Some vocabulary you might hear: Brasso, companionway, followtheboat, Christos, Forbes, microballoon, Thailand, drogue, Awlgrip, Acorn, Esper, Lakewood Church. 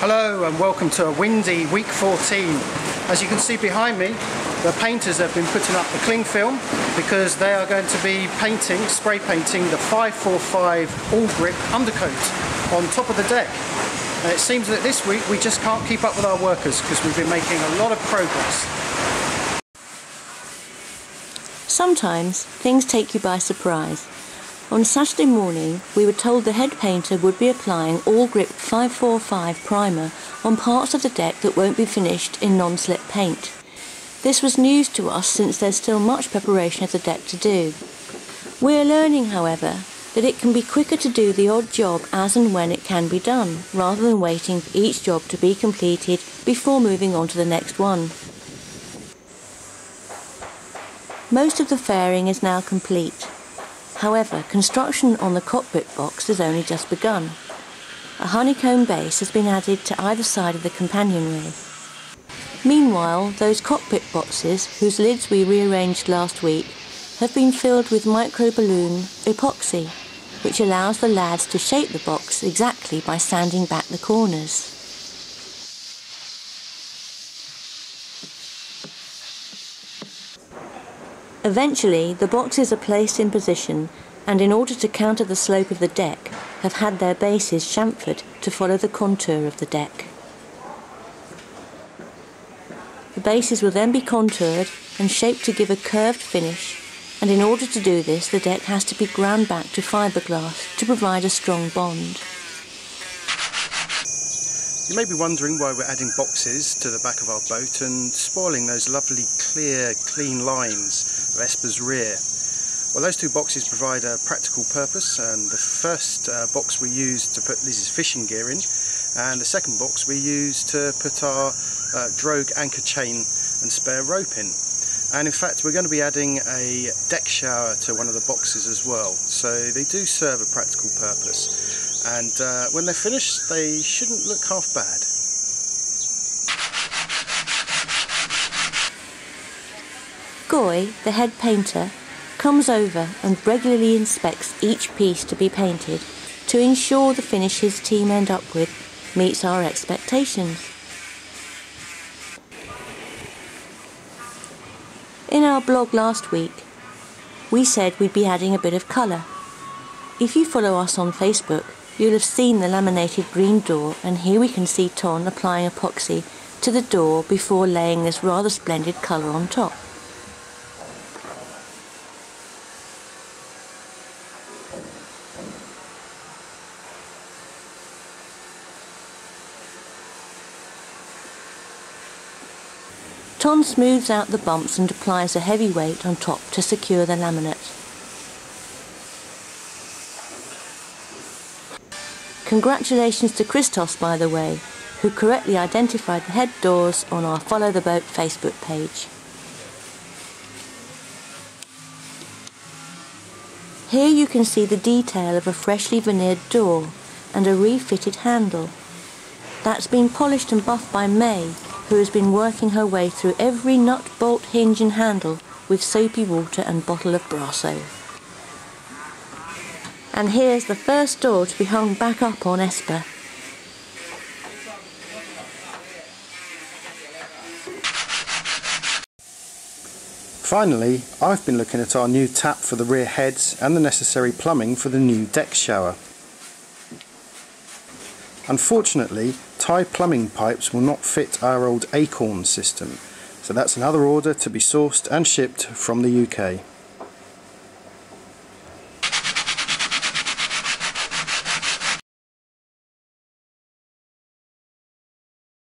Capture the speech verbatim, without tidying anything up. Hello and welcome to a windy week fourteen. As you can see behind me, the painters have been putting up the cling film because they are going to be painting, spray painting the five four five Awlgrip undercoat on top of the deck. And it seems that this week we just can't keep up with our workers because we've been making a lot of progress. Sometimes things take you by surprise. On Saturday morning, we were told the head painter would be applying Awlgrip five four five primer on parts of the deck that won't be finished in non-slip paint. This was news to us since there's still much preparation of the deck to do. We're learning, however, that it can be quicker to do the odd job as and when it can be done, rather than waiting for each job to be completed before moving on to the next one. Most of the fairing is now complete. However, construction on the cockpit box has only just begun. A honeycomb base has been added to either side of the companionway. Meanwhile, those cockpit boxes, whose lids we rearranged last week, have been filled with microballoon epoxy, which allows the lads to shape the box exactly by sanding back the corners. Eventually, the boxes are placed in position and, in order to counter the slope of the deck, have had their bases chamfered to follow the contour of the deck. The bases will then be contoured and shaped to give a curved finish, and in order to do this, the deck has to be ground back to fiberglass to provide a strong bond. You may be wondering why we're adding boxes to the back of our boat and spoiling those lovely clear, clean lines of Esper's rear. Well, those two boxes provide a practical purpose, and the first uh, box we used to put Liz's fishing gear in, and the second box we used to put our uh, drogue anchor chain and spare rope in. And in fact, we're going to be adding a deck shower to one of the boxes as well, so they do serve a practical purpose. And uh, when they're finished, they shouldn't look half bad. Goy, the head painter, comes over and regularly inspects each piece to be painted to ensure the finish his team end up with meets our expectations. In our blog last week, we said we'd be adding a bit of colour. If you follow us on Facebook, you'll have seen the laminated green door, and here we can see Ton applying epoxy to the door before laying this rather splendid colour on top. Ton smooths out the bumps and applies a heavy weight on top to secure the laminate. Congratulations to Christos, by the way, who correctly identified the head doors on our Follow the Boat Facebook page. Here you can see the detail of a freshly veneered door and a refitted handle. That's been polished and buffed by May, who has been working her way through every nut, bolt, hinge and handle with soapy water and bottle of Brasso. And here's the first door to be hung back up on Esper. Finally, I've been looking at our new tap for the rear heads and the necessary plumbing for the new deck shower. Unfortunately, Thai plumbing pipes will not fit our old Acorn system, so that's another order to be sourced and shipped from the U K.